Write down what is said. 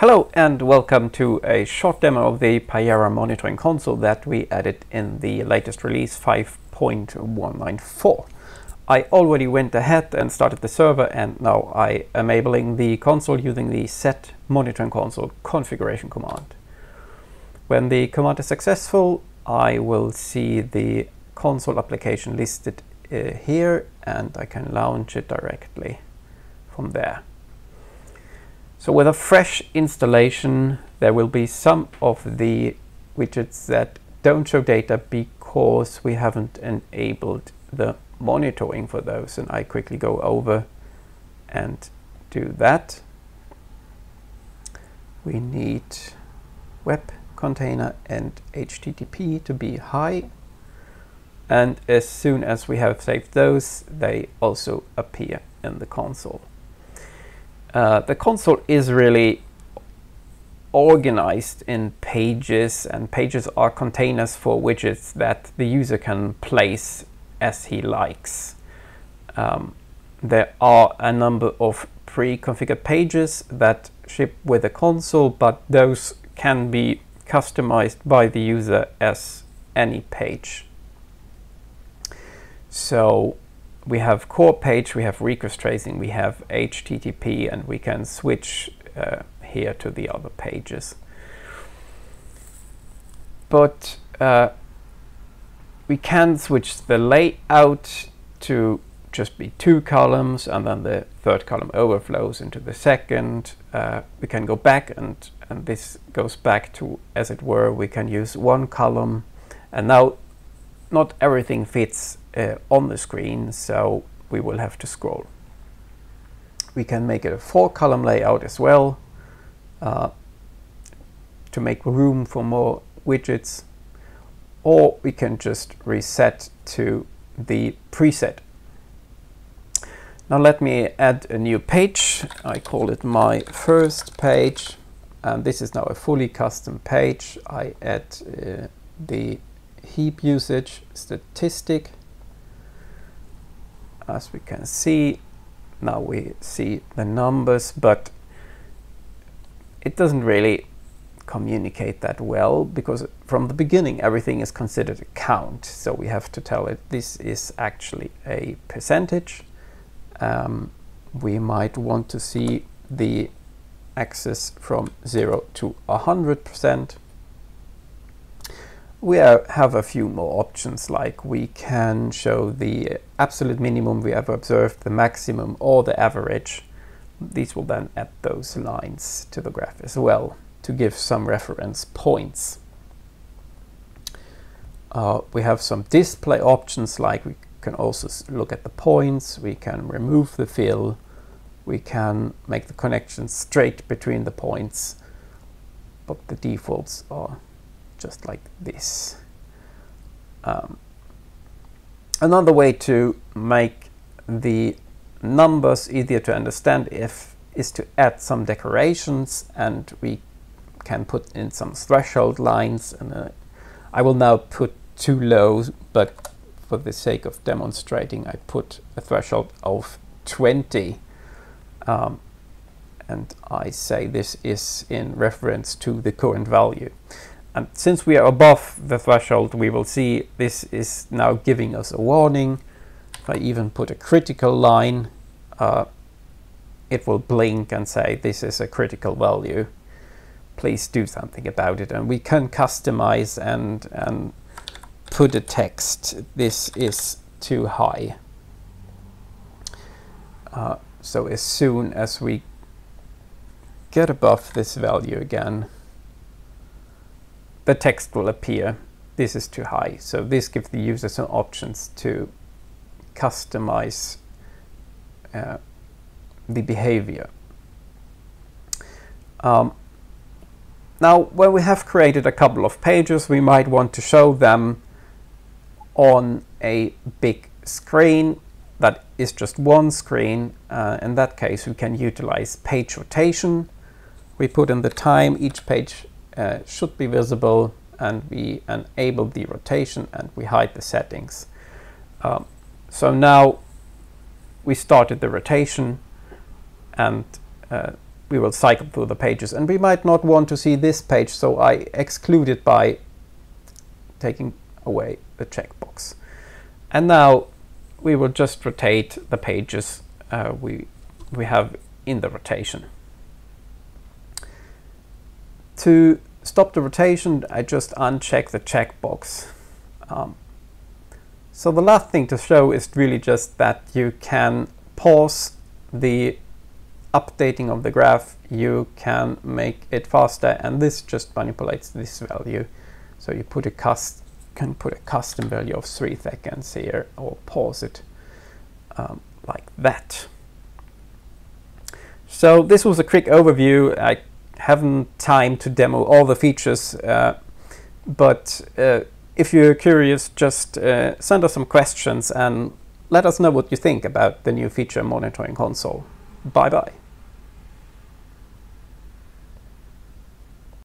Hello and welcome to a short demo of the Payara monitoring console that we added in the latest release 5.194. I already went ahead and started the server, and now I am enabling the console using the set monitoring console configuration command. When the command is successful, I will see the console application listed here, and I can launch it directly from there. So with a fresh installation, there will be some of the widgets that don't show data because we haven't enabled the monitoring for those, and I quickly go over and do that. We need web container and HTTP to be high, and as soon as we have saved those, they also appear in the console. The console is really organized in pages, and pages are containers for widgets that the user can place as he likes. There are a number of pre-configured pages that ship with the console, but those can be customized by the user as any page. So we have core page, we have request tracing, we have HTTP, and we can switch here to the other pages. But we can switch the layout to just be two columns, and then the third column overflows into the second. We can go back, and this goes back to, as it were, we can use one column, and now not everything fits on the screen, so we will have to scroll. We can make it a four-column layout as well to make room for more widgets, or we can just reset to the preset. Now let me add a new page. I call it my first page, and this is now a fully custom page. I add the heap usage statistic. As we can see, now we see the numbers, but it doesn't really communicate that well, because from the beginning everything is considered a count, so we have to tell it this is actually a percentage. We might want to see the axis from 0 to 100%. We have a few more options, like we can show the absolute minimum we ever observed, the maximum, or the average. These will then add those lines to the graph as well to give some reference points. We have some display options, like we can also look at the points, we can remove the fill, we can make the connection straight between the points, but the defaults are just like this. Another way to make the numbers easier to understand is to add some decorations, and we can put in some threshold lines, and I will now put too low, but for the sake of demonstrating I put a threshold of 20, and I say this is in reference to the current value. And since we are above the threshold, we will see this is now giving us a warning. If I even put a critical line, it will blink and say this is a critical value, please do something about it. And we can customize and put a text, this is too high. So as soon as we get above this value again, the text will appear, this is too high. So this gives the user some options to customize the behavior. Now, when we have created a couple of pages, we might want to show them on a big screen that is just one screen. In that case, we can utilize page rotation. We put in the time each page should be visible, and we enable the rotation, and we hide the settings. So now we started the rotation, and we will cycle through the pages, and we might not want to see this page, so I exclude it by taking away the checkbox. And now we will just rotate the pages we have in the rotation. To stop the rotation, I just uncheck the checkbox. So the last thing to show is really just that you can pause the updating of the graph, you can make it faster, and this just manipulates this value. So you put can put a custom value of 3 seconds here, or pause it like that. So this was a quick overview. I haven't time to demo all the features, but if you're curious, just send us some questions and let us know what you think about the new feature monitoring console. Bye bye.